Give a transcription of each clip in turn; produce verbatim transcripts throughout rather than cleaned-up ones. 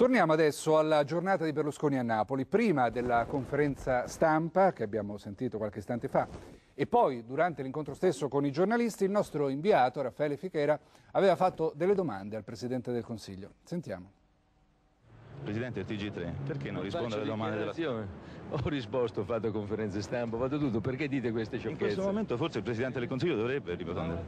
Torniamo adesso alla giornata di Berlusconi a Napoli, prima della conferenza stampa che abbiamo sentito qualche istante fa e poi durante l'incontro stesso con i giornalisti il nostro inviato Raffaele Fichera aveva fatto delle domande al Presidente del Consiglio. Sentiamo. Presidente, T G tre, perché non risponde alle domande della Nazione? Ho risposto, ho fatto conferenze stampa, ho fatto tutto, perché dite queste sciocchezze? In questo momento forse il Presidente del Consiglio dovrebbe rispondere.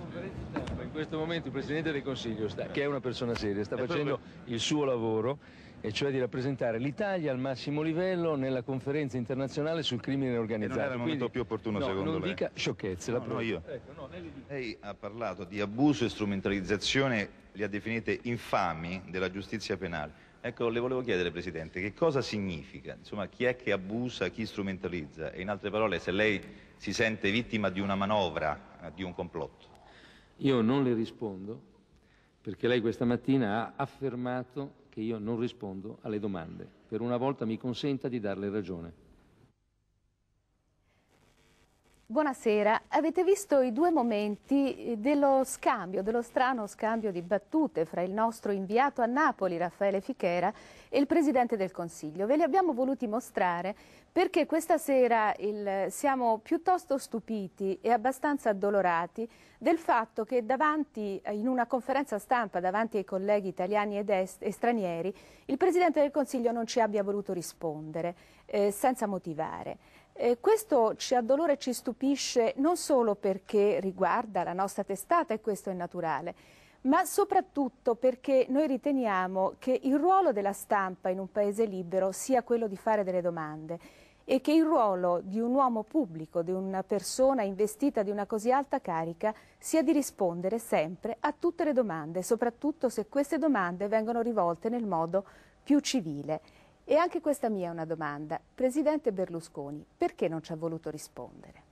In questo momento il Presidente del Consiglio, sta, che è una persona seria, sta facendo il suo lavoro, e cioè di rappresentare l'Italia al massimo livello nella conferenza internazionale sul crimine organizzato. E non era il momento Quindi, più opportuno no, secondo lei? Non dica sciocchezze, no, la provo no, io. Ecco, no, lei... lei ha parlato di abuso e strumentalizzazione, li ha definite infami, della giustizia penale. Ecco, le volevo chiedere, Presidente, che cosa significa? Insomma, chi è che abusa, chi strumentalizza? E in altre parole, se lei si sente vittima di una manovra, di un complotto. Io non le rispondo, perché lei questa mattina ha affermato che io non rispondo alle domande. Per una volta mi consenta di darle ragione. Buonasera, avete visto i due momenti dello scambio, dello strano scambio di battute fra il nostro inviato a Napoli, Raffaele Fichera, e il Presidente del Consiglio. Ve li abbiamo voluti mostrare perché questa sera il, siamo piuttosto stupiti e abbastanza addolorati del fatto che davanti, in una conferenza stampa davanti ai colleghi italiani ed est, e stranieri, il Presidente del Consiglio non ci abbia voluto rispondere eh, senza motivare. Eh, questo ci addolora e ci stupisce non solo perché riguarda la nostra testata, e questo è naturale, ma soprattutto perché noi riteniamo che il ruolo della stampa in un paese libero sia quello di fare delle domande e che il ruolo di un uomo pubblico, di una persona investita di una così alta carica, sia di rispondere sempre a tutte le domande, soprattutto se queste domande vengono rivolte nel modo più civile. E anche questa mia è una domanda. Presidente Berlusconi, perché non ci ha voluto rispondere?